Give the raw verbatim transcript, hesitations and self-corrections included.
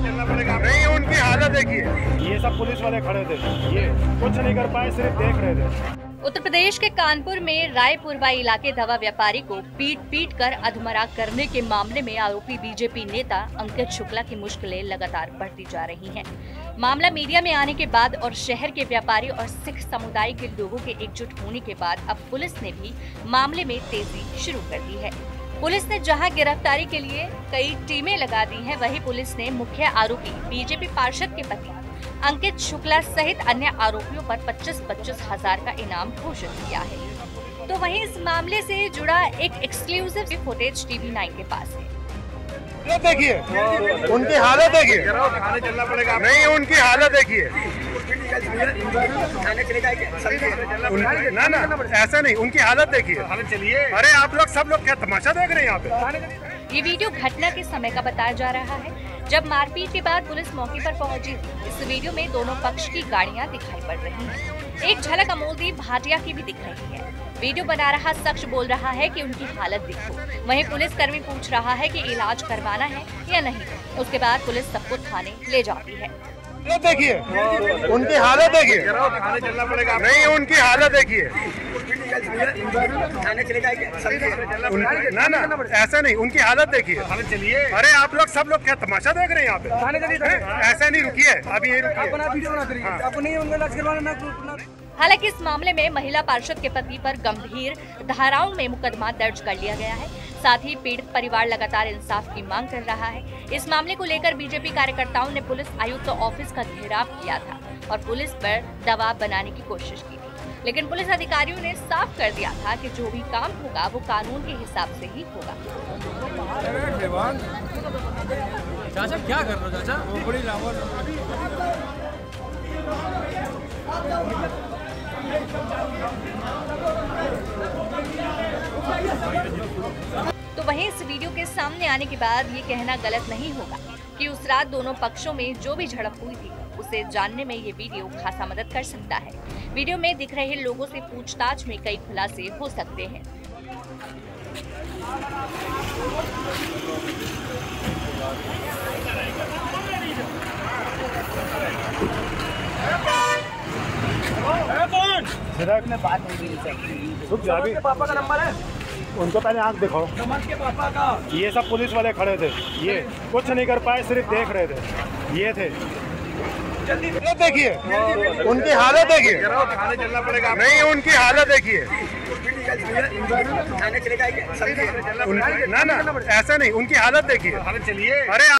नहीं, उनकी हालत देखिए। ये सब पुलिस वाले खड़े थे, ये कुछ नहीं कर पाए, सिर्फ देख रहे थे। उत्तर प्रदेश के कानपुर में रायपुरवा इलाके दवा व्यापारी को पीट पीट कर अधमरा करने के मामले में आरोपी बीजेपी नेता अंकित शुक्ला की मुश्किलें लगातार बढ़ती जा रही हैं। मामला मीडिया में आने के बाद और शहर के व्यापारी और सिख समुदाय के लोगों के एकजुट होने के बाद अब पुलिस ने भी मामले में तेजी शुरू कर दी है। पुलिस ने जहां गिरफ्तारी के लिए कई टीमें लगा दी है, वहीं पुलिस ने मुख्य आरोपी बीजेपी पार्षद के पति अंकित शुक्ला सहित अन्य आरोपियों पर पच्चीस पच्चीस हजार का इनाम घोषित किया है। तो वहीं इस मामले से जुड़ा एक एक्सक्लूसिव फुटेज टीवी नाइन के पास है। देखिए उनकी हालत देखिए, नहीं उनकी हालत देखिए। ना ना ऐसा नहीं, उनकी हालत देखिए। अरे आप लोग सब लोग क्या तमाशा देख रहे हैं यहाँ पे। ये वीडियो घटना के समय का बताया जा रहा है, जब मारपीट के बाद पुलिस मौके पर पहुंची। इस वीडियो में दोनों पक्ष की गाड़ियां दिखाई पड़ रही हैं। एक झलक अमोलदीप भाटिया की भी दिख रही है। वीडियो बना रहा शख्स बोल रहा है कि उनकी हालत देखो, वहीं पुलिसकर्मी पूछ रहा है कि इलाज करवाना है या नहीं। उसके बाद पुलिस सबको थाने ले जाती है। देखिए उनकी हालत देखिए, नहीं उनकी हालत देखिए। ना ना ऐसा नहीं, उनकी हालत देखिए। अरे आप लोग सब लोग क्या तमाशा देख रहे हैं यहाँ पे। ऐसा नहीं, रुकिए अभी यही रुकिए। हालांकि इस मामले में महिला पार्षद के पति पर गंभीर धाराओं में मुकदमा दर्ज कर लिया गया है। साथ ही पीड़ित परिवार लगातार इंसाफ की मांग कर रहा है। इस मामले को लेकर बीजेपी कार्यकर्ताओं ने पुलिस आयुक्त ऑफिस का घेराव किया था और पुलिस पर दबाव बनाने की कोशिश की थी, लेकिन पुलिस अधिकारियों ने साफ कर दिया था कि जो भी काम होगा वो कानून के हिसाब से ही होगा। चाचा क्या कर रहे हो चाचा? तो वहीं इस वीडियो के सामने आने के बाद ये कहना गलत नहीं होगा कि उस रात दोनों पक्षों में जो भी झड़प हुई थी उसे जानने में ये वीडियो खासा मदद कर सकता है। वीडियो में दिख रहे लोगों से पूछताछ में कई खुलासे हो सकते हैं। बात नहीं चाहिए। पापा का नंबर है, उनको पहले आंख दिखाओ। के पापा का ये सब पुलिस वाले खड़े थे, ये कुछ नहीं कर पाए, सिर्फ देख रहे थे। ये थे, जल्दी देखिए उनकी हालत देखिए। नहीं उनकी हालत देखिए। ना ना ऐसा नहीं, उनकी हालत देखिए। अरे